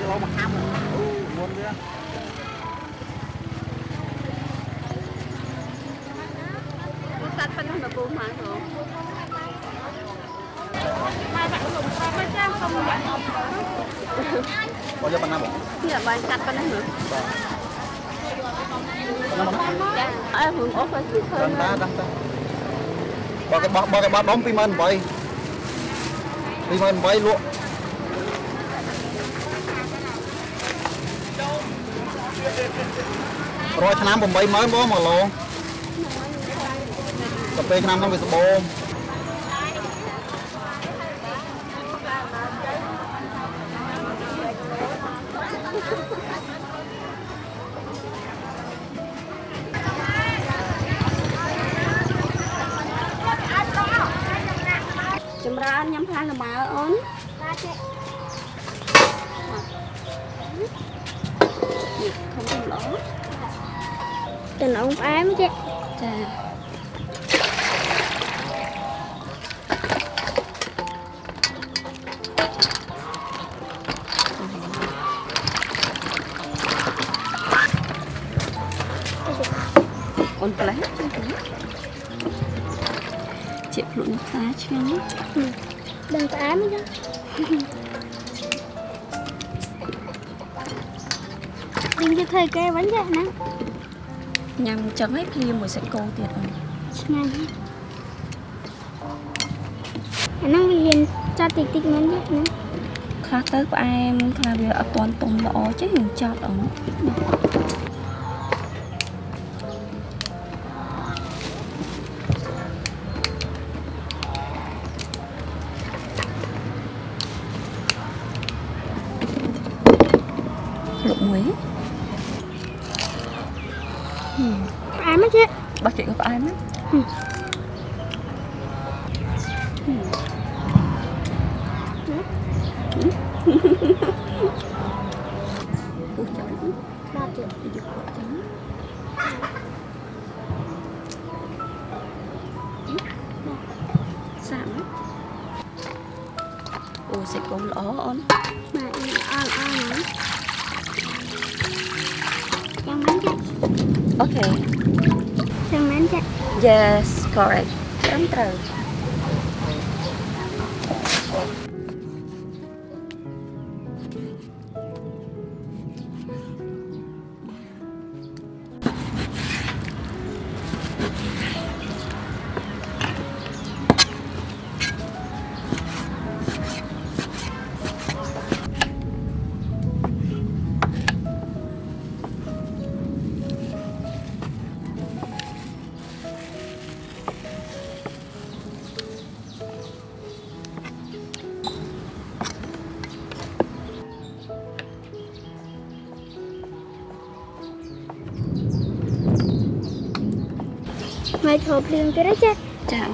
3 lô 100 luôn kìa. Nó sạch phân không được buông mà thường. Mai bạn dùng qua mấy trang không bạn học. Bỏ cho bạn nào. Dạ bạn sạch phân không được. Dạ. Ai hưởng ốp phải xịt hơn. Bỏ cái bát bóng phim ăn vậy. Phim ăn vậy luôn. Rồi năm bông bay mới bố mà luôn. Cà phê năm không bị sập bông. Chấm ra nhắm hai là má ớn. Không lỗ. Tình ổng ám chứ. Chà. Còn phải hết chứ. Chị phụ nó xa chứ. Đừng có ám chứ. Đừng cho thầy kê bánh vậy nè. Nhằm trắng hết liêm rồi sẽ cô tiệt rồi. Này. Năng vì hiền cho tịch tịch ngắn nhất nữa. Khác tới của em là vì ở toàn tùng lỗ chứ hiền chọt ở. Lục muối. Ai mất chứ? Bà chị gặp ai mất? Sao mất? Ủa sẽ cũng lỗ ổn. Mà ăn ăn nữa. Okay. Yes, correct. Come through. Mày thộp liền cái đó chứ. Chào.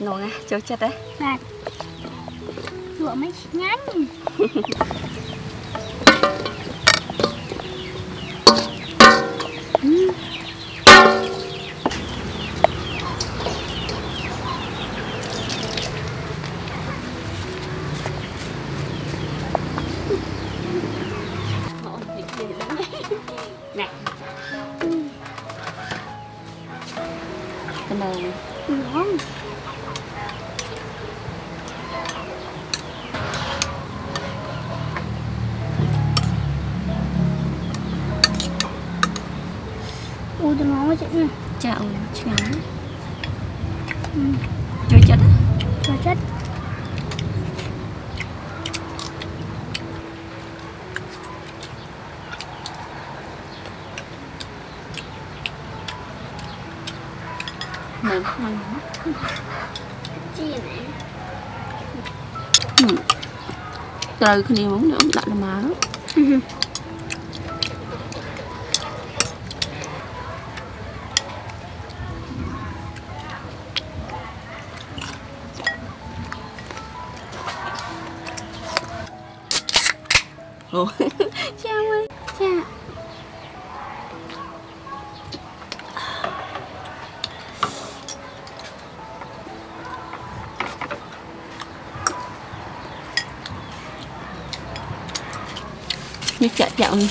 Nồi à, chơi chết đấy. Dạ. Lụa mấy nhánh. Nè. Cái này ngon. Ui, tôi ngon quá chị nha. Chà ơi, chị ngắn. Cho chất á. Cho chất. Mềm ngon lắm. Chị này. Rồi cái này muốn nữa, đặt là má. Ôi, cha ơi, cha. Như chợ chợ này.